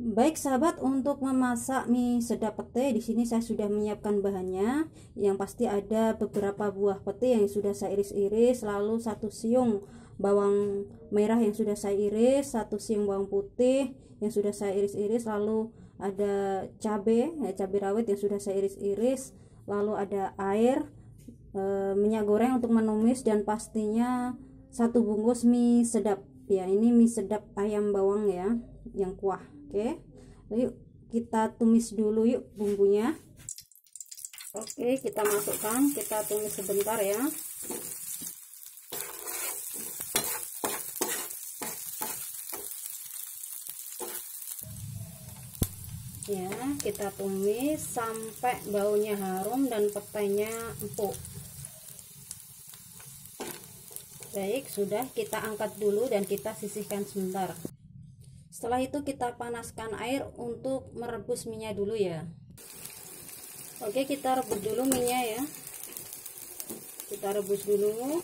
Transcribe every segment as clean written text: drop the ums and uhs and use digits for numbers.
Baik sahabat, untuk memasak mie sedap pete di sini saya sudah menyiapkan bahannya. Yang pasti ada beberapa buah pete yang sudah saya iris-iris, lalu 1 siung bawang merah yang sudah saya iris, 1 siung bawang putih yang sudah saya iris-iris, lalu ada cabai rawit yang sudah saya iris-iris, lalu ada air, minyak goreng untuk menumis, dan pastinya 1 bungkus mie sedap. Ya, ini mie sedap ayam bawang ya, yang kuah. Oke, yuk kita tumis dulu yuk bumbunya. Oke, kita masukkan, kita tumis sebentar ya. Ya, kita tumis sampai baunya harum dan petainya empuk. Baik, sudah, kita angkat dulu dan kita sisihkan sebentar. Setelah itu kita panaskan air untuk merebus minyak dulu ya. Oke, kita rebus dulu minyak ya. Kita rebus dulu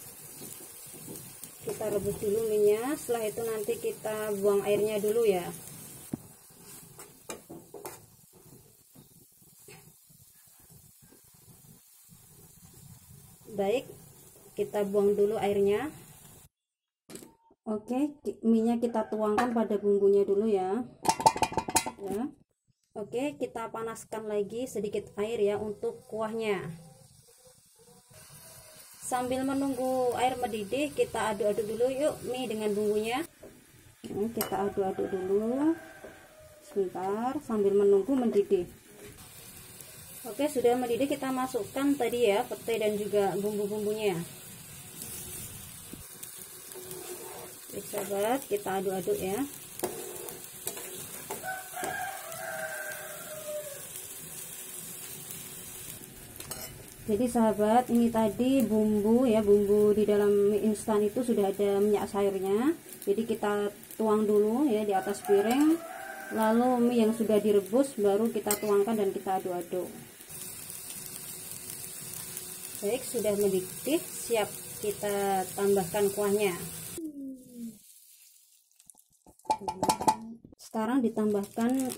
minyak. Setelah itu nanti kita buang airnya dulu ya. Baik, kita buang dulu airnya. Oke, minyak kita tuangkan pada bumbunya dulu ya. Oke, kita panaskan lagi sedikit air ya untuk kuahnya. Sambil menunggu air mendidih, kita aduk-aduk dulu yuk mie dengan bumbunya. Ini kita aduk-aduk dulu sebentar sambil menunggu mendidih. Oke, sudah mendidih, kita masukkan tadi ya pete dan juga bumbu-bumbunya. Sahabat, kita aduk-aduk ya. Jadi sahabat, ini tadi bumbu ya, bumbu di dalam mie instan itu sudah ada minyak sayurnya. Jadi kita tuang dulu ya di atas piring, lalu mie yang sudah direbus baru kita tuangkan dan kita aduk-aduk. Baik, sudah mendidih, siap kita tambahkan kuahnya. Sekarang ditambahkan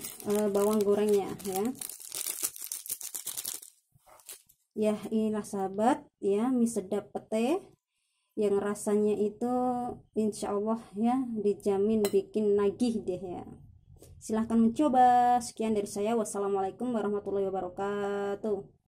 bawang gorengnya ya. Ya, inilah sahabat ya mie sedap pete yang rasanya itu insya Allah ya dijamin bikin nagih deh ya. Silahkan mencoba. Sekian dari saya. Wassalamualaikum warahmatullahi wabarakatuh.